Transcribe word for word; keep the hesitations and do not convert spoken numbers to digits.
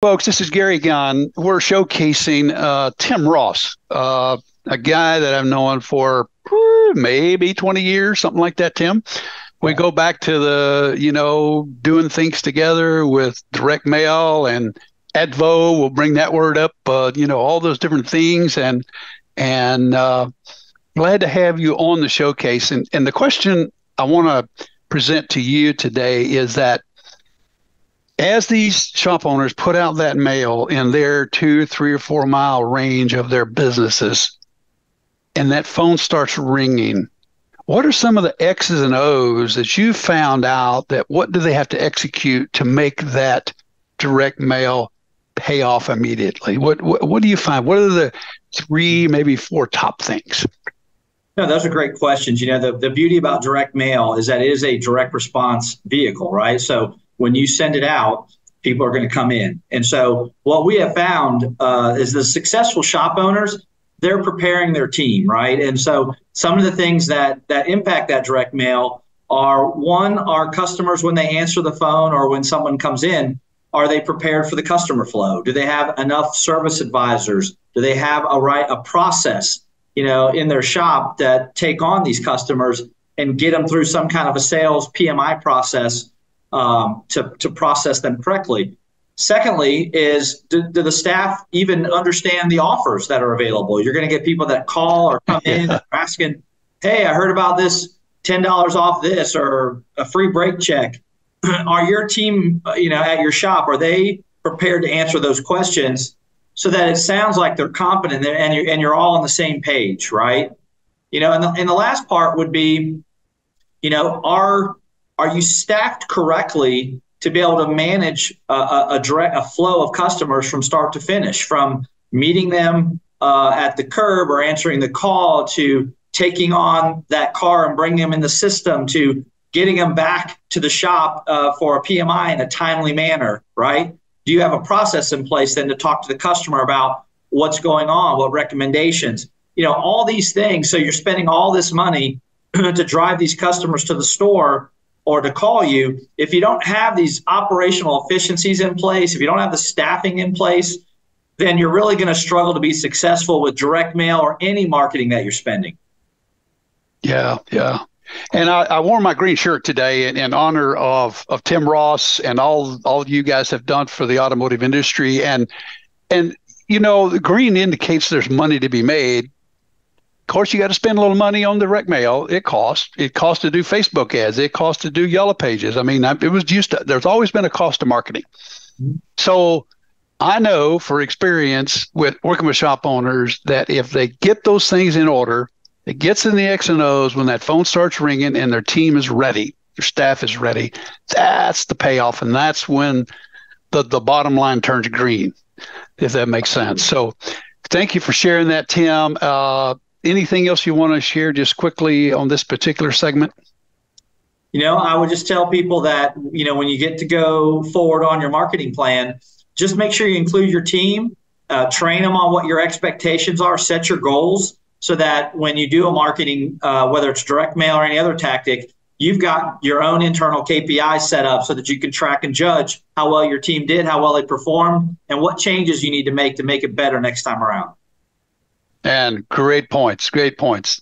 Folks, this is Gary Gunn. We're showcasing uh, Tim Ross, uh, a guy that I've known for maybe twenty years, something like that, Tim. We go back to the, you know, doing things together with direct mail and Advo. We'll bring that word up, uh, you know, all those different things. And and uh, glad to have you on the showcase. And, and the question I want to present to you today is that as these shop owners put out that mail in their two, three, or four mile range of their businesses, and that phone starts ringing, what are some of the X's and O's that you found out that what do they have to execute to make that direct mail pay off immediately? What what, what do you find? What are the three, maybe four top things? No, those are great questions. You know, the, the beauty about direct mail is that it is a direct response vehicle, right? So when you send it out, people are going to come in. And so what we have found uh, is the successful shop owners, they're preparing their team, right? And so some of the things that, that impact that direct mail are, one, our customers, when they answer the phone or when someone comes in, are they prepared for the customer flow? Do they have enough service advisors? Do they have a right a process, you know, in their shop that take on these customers and get them through some kind of a sales P M I process Um, to, to process them correctly? Secondly is, do, do the staff even understand the offers that are available? You're going to get people that call or come in and asking, hey, I heard about this ten dollars off this or a free break check. Are your team, you know, at your shop, are they prepared to answer those questions so that it sounds like they're competent and you're, and you're all on the same page, right? You know, and the, and the last part would be, you know, our Are you staffed correctly to be able to manage a, a, a, direct, a flow of customers from start to finish, from meeting them uh, at the curb or answering the call to taking on that car and bringing them in the system to getting them back to the shop uh, for a P M I in a timely manner, right? Do you have a process in place then to talk to the customer about what's going on, what recommendations, you know, all these things. So you're spending all this money to drive these customers to the store or to call you. If you don't have these operational efficiencies in place, if you don't have the staffing in place, then you're really going to struggle to be successful with direct mail or any marketing that you're spending. Yeah, yeah. And I, I wore my green shirt today in, in honor of of Tim Ross and all all you guys have done for the automotive industry. And and you know, the green indicates there's money to be made. Of course, you got to spend a little money on direct mail. It costs. It costs to do Facebook ads. It costs to do Yellow Pages. I mean, it was used to, there's always been a cost to marketing. Mm-hmm. So I know for experience with working with shop owners that if they get those things in order, it gets in the X and O's when that phone starts ringing and their team is ready, their staff is ready. That's the payoff, and that's when the the bottom line turns green, if that makes sense. So thank you for sharing that, Tim. Uh, Anything else you want to share just quickly on this particular segment? You know, I would just tell people that, you know, when you get to go forward on your marketing plan, just make sure you include your team, uh, train them on what your expectations are, set your goals so that when you do a marketing, uh, whether it's direct mail or any other tactic, you've got your own internal K P I set up so that you can track and judge how well your team did, how well they performed, and what changes you need to make to make it better next time around. And great points, great points.